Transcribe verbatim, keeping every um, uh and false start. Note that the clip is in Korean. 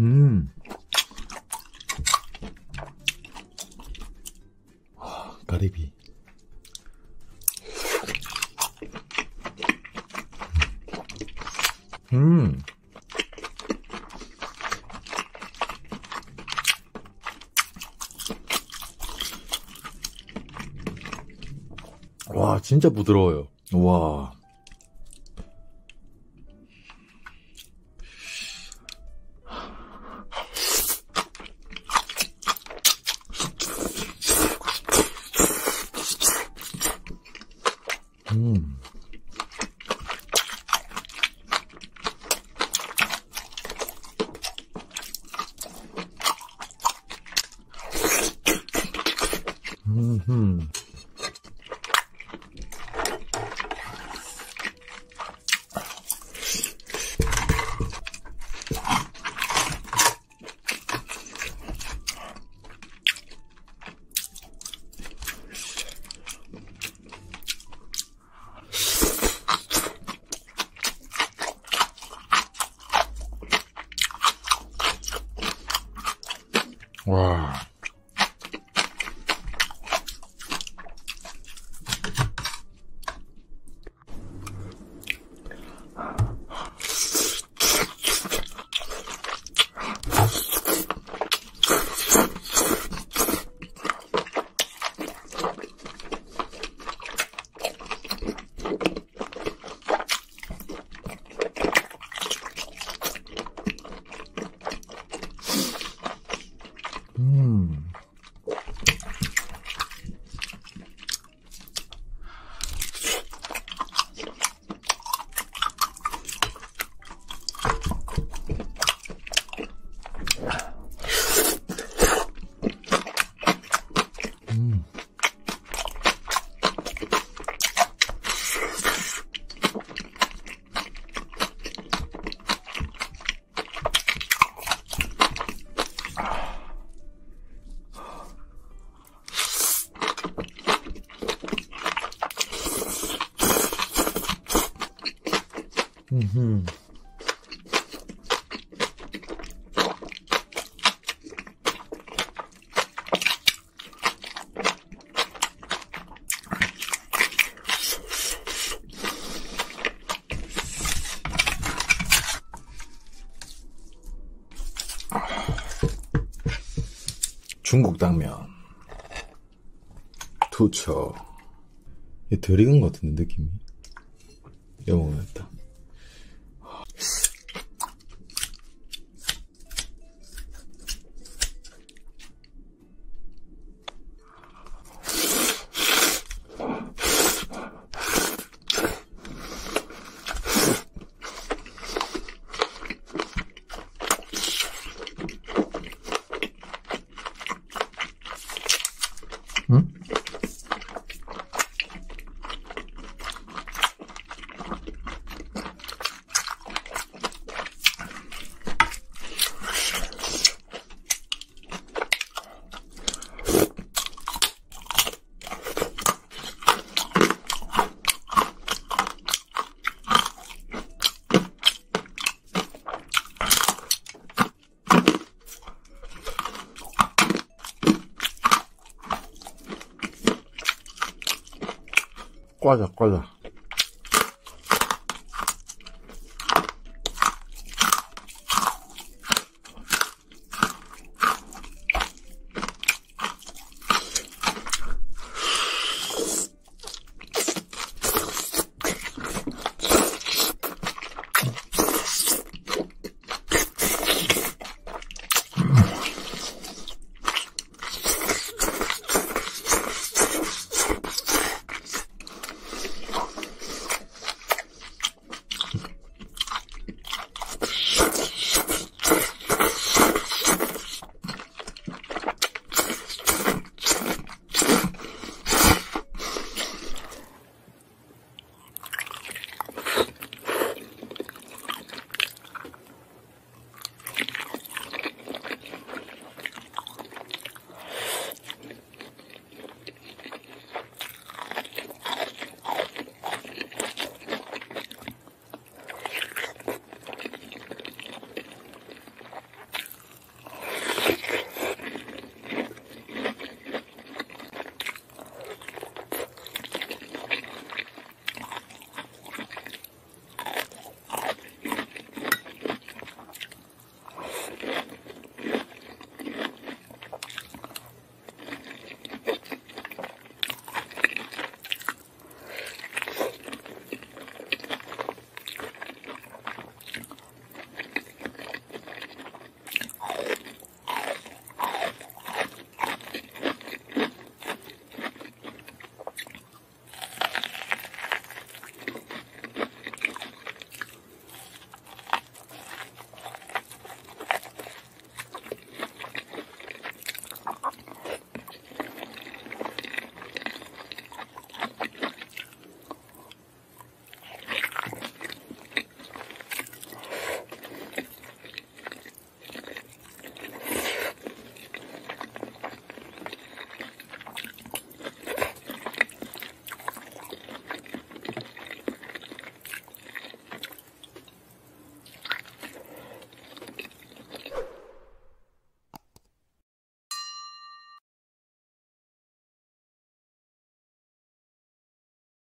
음. 가리비. 음. 와, 진짜 부드러워요. 와. 음. 음. 와. 음. 음. 음. 중국 당면 투척. 이게 덜 익은 것 같은데 느낌이. 이거 먹어야겠다. 응? 꺼져 꺼져.